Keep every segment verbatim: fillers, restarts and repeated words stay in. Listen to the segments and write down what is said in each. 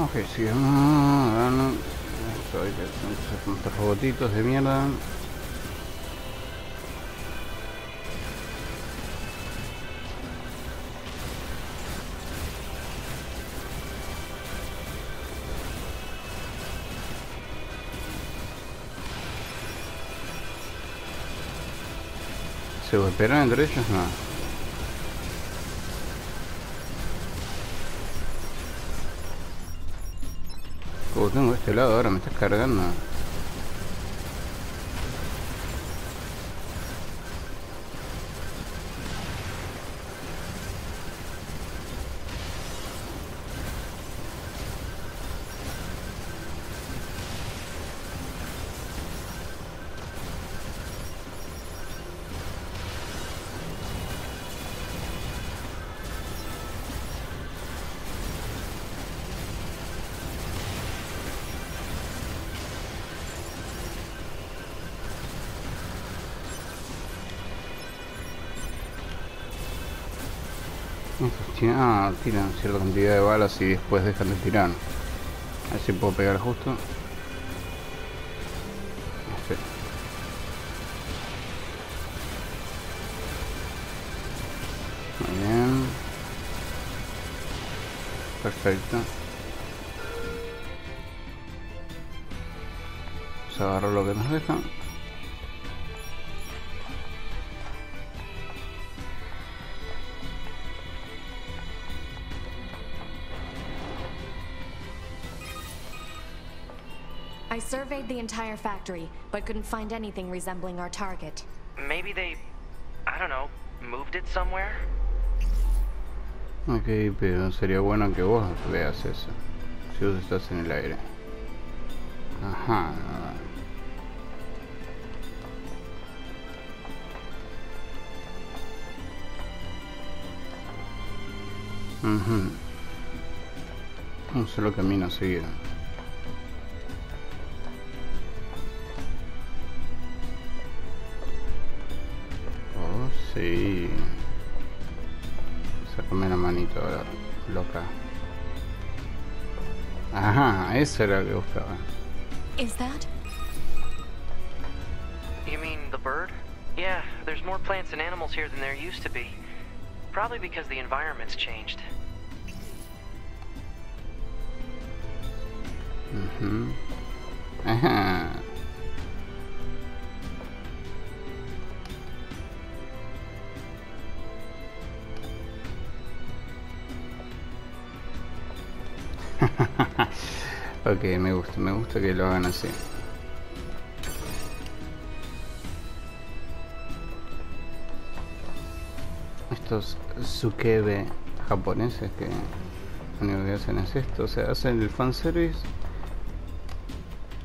Ok, sigamos. Estoy con estos robotitos de mierda. ¿Se golpearon entre ellos? No. Oh, tengo este lado ahora, me estás cargando. Ah, tiran cierta cantidad de balas y después dejan de tirar. A ver si puedo pegar justo. Este. Muy bien. Perfecto. Vamos a agarrar lo que nos deja. I surveyed the entire factory, but couldn't find anything resembling our target. Maybe they, I don't know, moved it somewhere? Okay, pero sería bueno que vos veas eso. Si vos estás en el aire. Ajá. Mhm. Un solo camino a seguir. Sí. Sácame la manito ahora, loca. Ajá, eso era lo que buscaba. Is that? You mean the bird? Yeah, there's more plants and animals here than there used to be. Probably because the environment's changed. Mhm. Ajá. Ok, me gusta, me gusta que lo hagan así. Estos tsukebe japoneses que lo único que hacen es esto, o sea, hacen el fanservice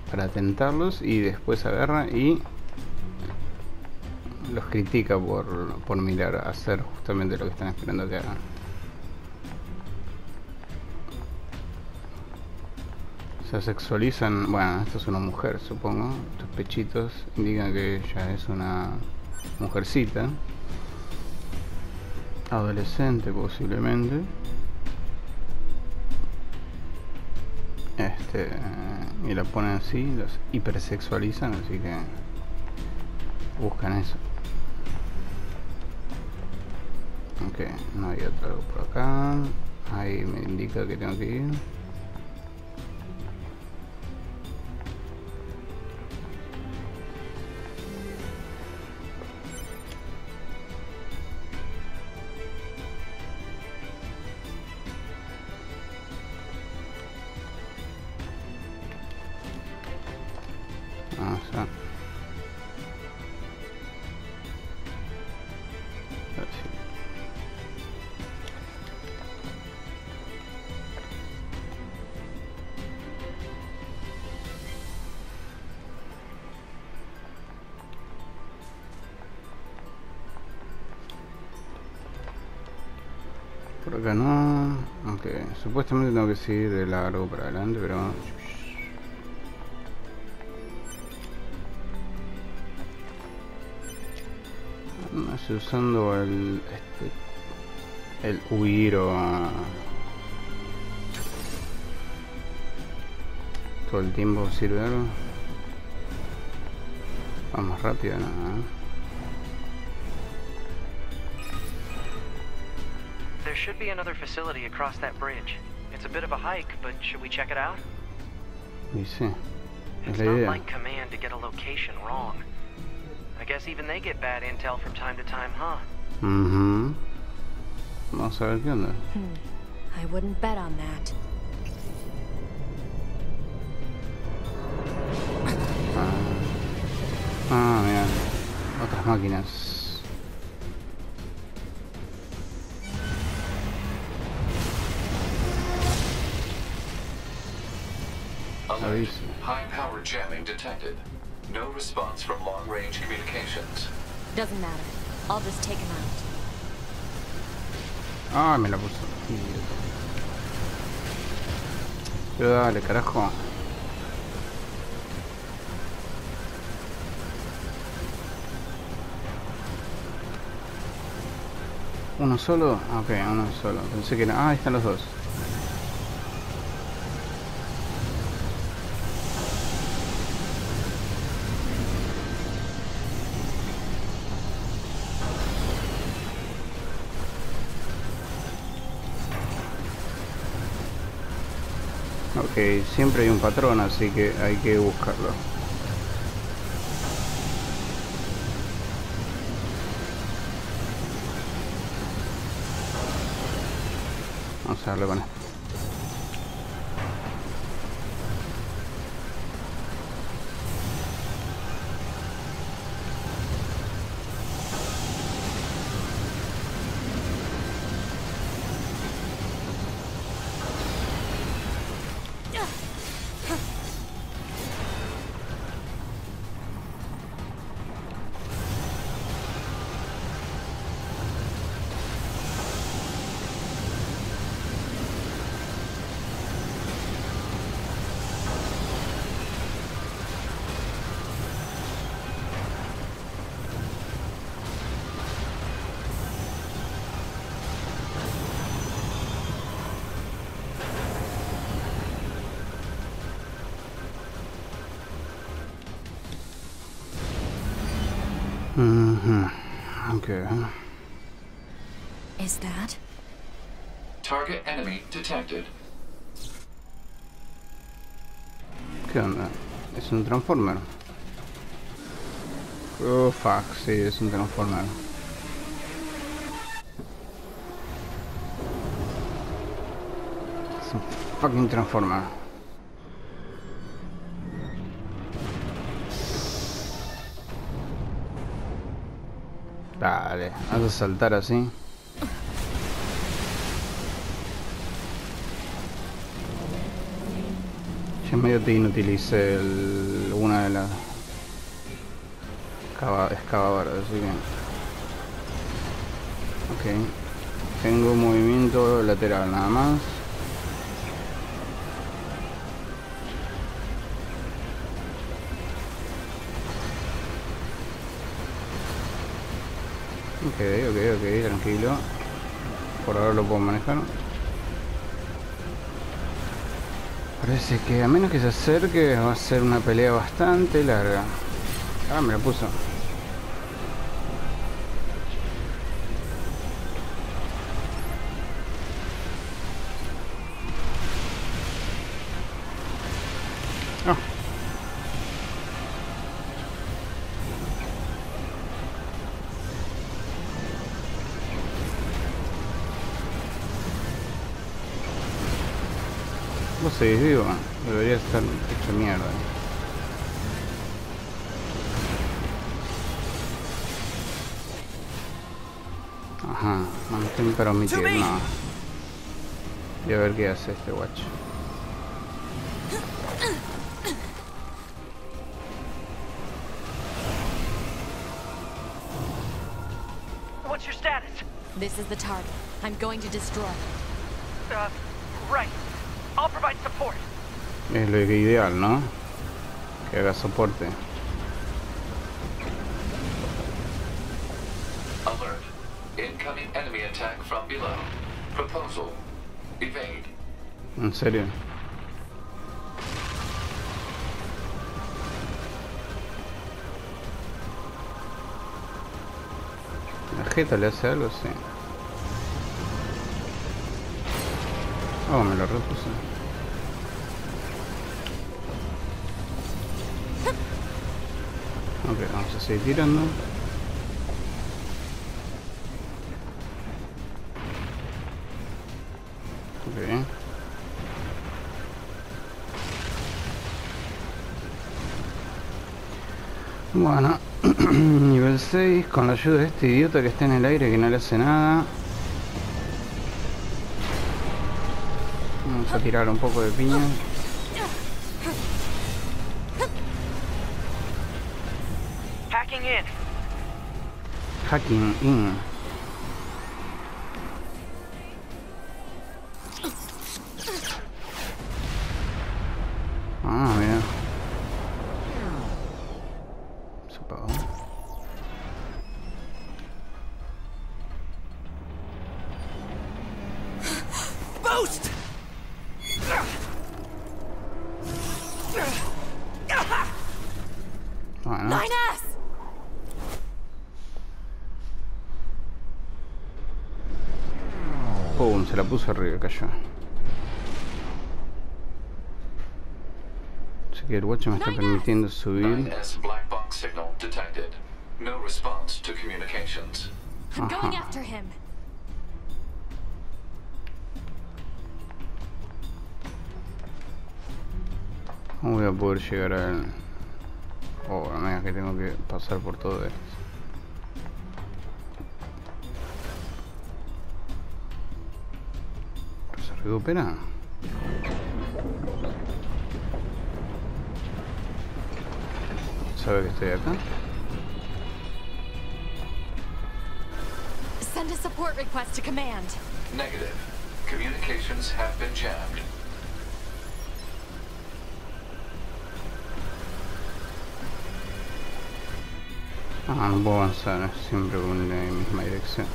para tentarlos y después agarra y los critica por, por mirar a hacer justamente lo que están esperando que hagan. Se sexualizan, bueno, esto es una mujer, supongo. Estos pechitos indican que ella es una mujercita, adolescente posiblemente. Este, y la ponen así, los hipersexualizan, así que buscan eso. Ok, no hay otro por acá. Ahí me indica que tengo que ir. Por acá no. Ok, supuestamente tengo que seguir de largo para adelante, pero... No estoy usando el... Este, el huir o... Todo el tiempo sirve de algo. Vamos rápido, nada, ¿no? There should be another facility across that bridge. It's a bit of a hike, but should we check it out? You see. It's not like command to get a location wrong. I guess even they get bad intel from time to time, huh? Mm-hmm. Vamos a ver qué onda. Hmm. I wouldn't bet on that. Ah, ah mira. Otras máquinas. High power jamming detected. No response from long range communications. Doesn't matter. I'll just take him out. Ah, me la puso. Pero dale, carajo. ¿Uno solo? Ok, uno solo. Pensé que no. Ah, ahí están los dos. Ok, siempre hay un patrón, así que hay que buscarlo. Vamos a darle con esto. Mm-hmm. Okay. Is that? Target enemy detected. ¿Qué onda? Es un transformer. Oh fuck, sí, es un transformer. Es un fucking transformer. Dale, vas a saltar así. Ya medio te inutilicé el, una de las excavadoras, así que... Ok. Tengo movimiento lateral nada más. Ok, ok, ok, tranquilo. Por ahora lo puedo manejar. Parece que a menos que se acerque va a ser una pelea bastante larga. Ah, me la puso. Seguís vivo, debería estar hecho mierda. Ajá, mantén para omitir, no. Voy a ver qué hace este guacho. What's your status? This is the target. I'm going to destroy it. Uh, right. I'll provide support. Es lo ideal, ¿no? Que haga soporte. Alert. Incoming enemy attack from below. Proposal. Evade. ¿En serio? tarjeta le hace algo, sí. Oh, me lo repuse. Ok, vamos a seguir tirando. Ok. Bueno, nivel seis con la ayuda de este idiota que está en el aire que no le hace nada. Vamos a tirar un poco de piña. Hacking in. Hacking in. Ah, mira. Se apagó. Boost. Bueno. nine S. Pum, se la puso arriba, cayó. Así que el watch me está permitiendo subir. Ajá. ¿Cómo voy a poder llegar al...? Oh, la mega que tengo que pasar por todo esto. ¿Se recupera? ¿Sabe que estoy acá? Send a support request to command. Negative. Communications have been jammed. Ah, no puedo avanzar, siempre con la misma dirección.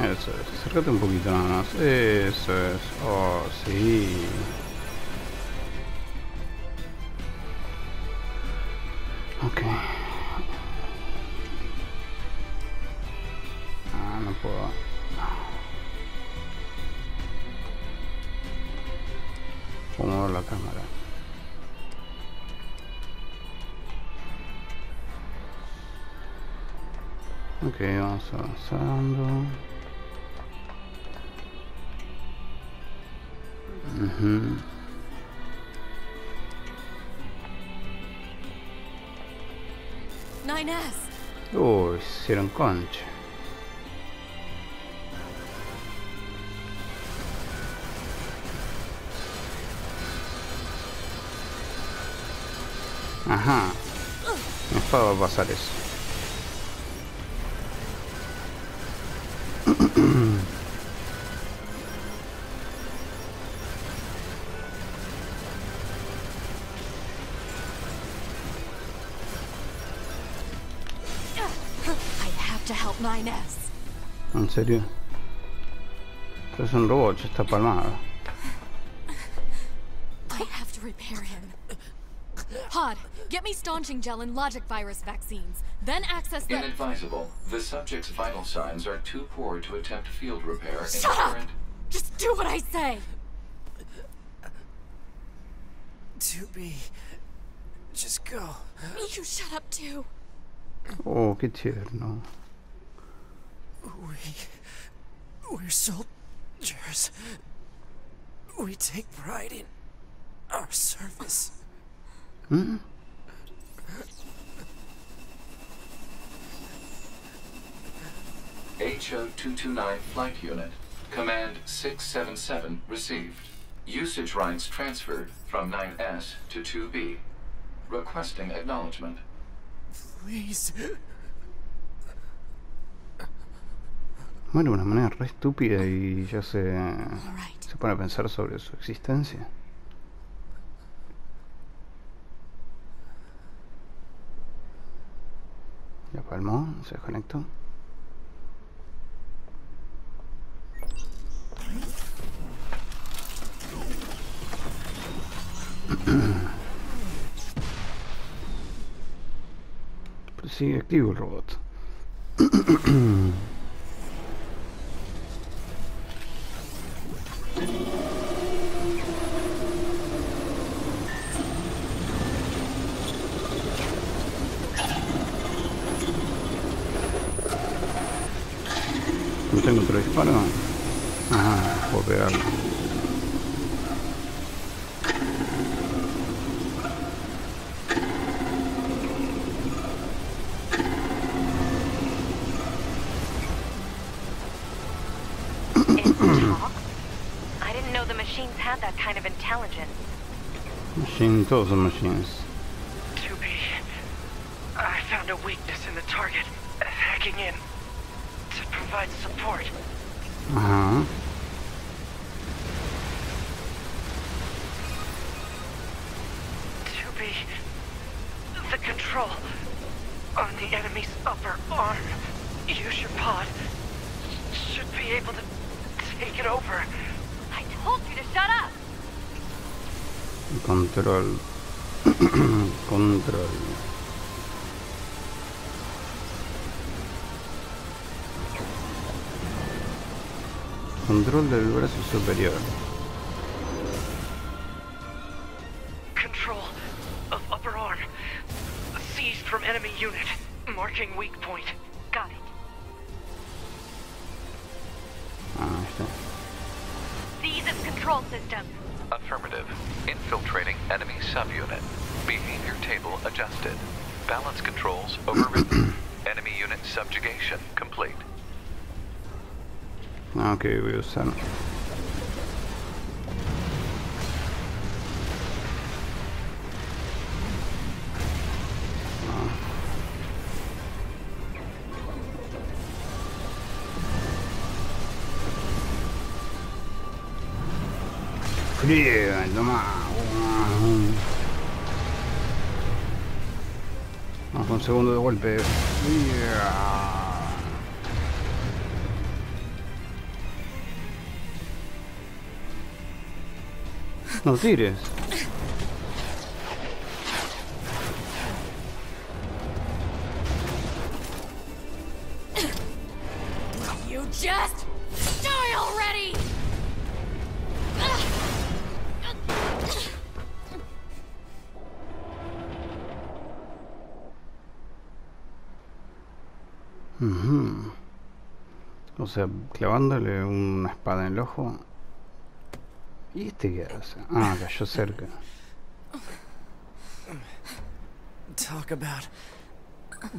Eso es, acércate un poquito nada más. Eso es, oh, sí. Ok. Ah, no puedo. Puedo mover la cámara. Ok, vamos avanzando. Uh-huh. nine S. Oh, hicieron concha. Ajá. No estaba a pasar eso. ¿En serio? Esto es un robot, está palmado. I have to repair him. Pod, get me staunching gel and logic virus vaccines. Then access the... Inadvisable. The subject's vital signs are too poor to attempt field repair. Shut up! Current... Just do what I say! two B, just go. You shut up too. Oh, qué tierno. We... we're soldiers. We take pride in our service. Mm-hmm. H O two two nine Flight Unit. Command six seven seven received. Usage rights transferred from nine S to two B. Requesting acknowledgement. Please... Bueno, una manera re estúpida y ya se, se pone a pensar sobre su existencia. Ya palmó, se desconectó. Prețin activul robot. No tengo otro disparo. Ah, puedo pegarlo. I didn't know the machines had that kind of intelligence. Machine, todos son machines. two B, I found a weakness in the target. Hacking in. Provide support. Uh-huh. To be the control on the enemy's upper arm. Use your pod. Should be able to take it over. I told you to shut up. Control. Control. Control del brazo superior. Control of upper arm. Seized from enemy unit. Marking weak point. Got it. Ah, está. Seize its control system. Affirmative. Infiltrating enemy subunit. Behavior table adjusted. Balance controls overridden. Enemy unit subjugation complete. Ok, voy a usar fría, toma. Vamos con un segundo de golpe. Fría. No tires. You just die already. Mhm. O sea, clavándole una espada en el ojo. ¿Y este qué hace? Ah, cayó cerca. Talk about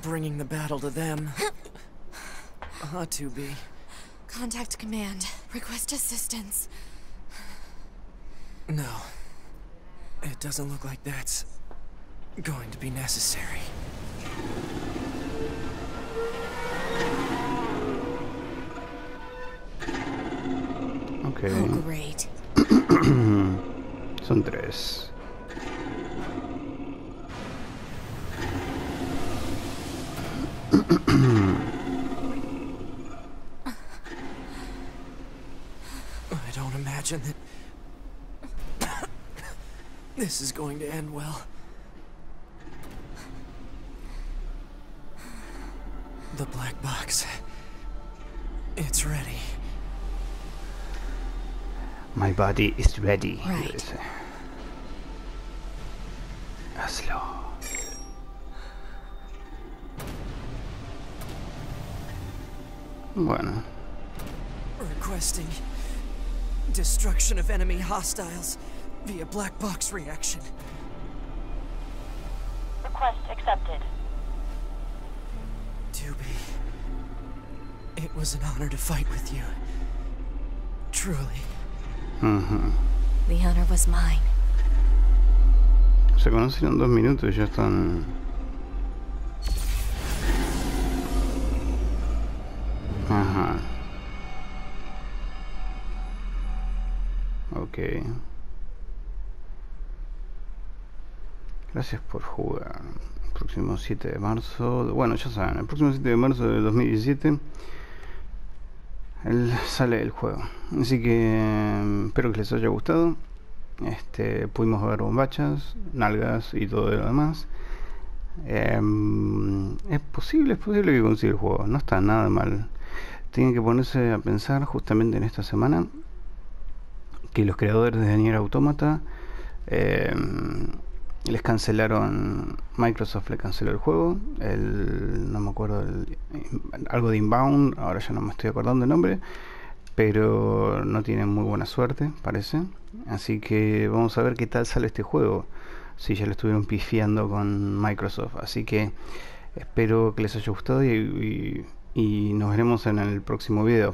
bringing the battle to them. Ah, two B. Contact command. Request assistance. No. It doesn't look like that's going to be necessary. Okay. Oh, great. Son tres. I don't imagine that this is going to end well. The black box. It's ready. My body is ready. Right. Aslo. Bueno. Requesting destruction of enemy hostiles via black box reaction. Request accepted. two B. It was an honor to fight with you. Truly. Uh-huh. The honor was mine. Se conocieron dos minutos y ya están. Ajá. Ok. Gracias por jugar. El próximo siete de marzo. Bueno, ya saben, el próximo siete de marzo de dos mil diecisiete. Él sale del juego, así que espero que les haya gustado este, pudimos ver bombachas, nalgas y todo lo demás. Eh, es posible, es posible que consiga el juego, no está nada mal. Tienen que ponerse a pensar justamente en esta semana que los creadores de NieR Automata eh, les cancelaron, Microsoft le canceló el juego, el, no me acuerdo, el, algo de Inbound, ahora ya no me estoy acordando el nombre, pero no tienen muy buena suerte, parece. Así que vamos a ver qué tal sale este juego, si ya lo estuvieron pifiando con Microsoft. Así que espero que les haya gustado y, y, y nos veremos en el próximo video.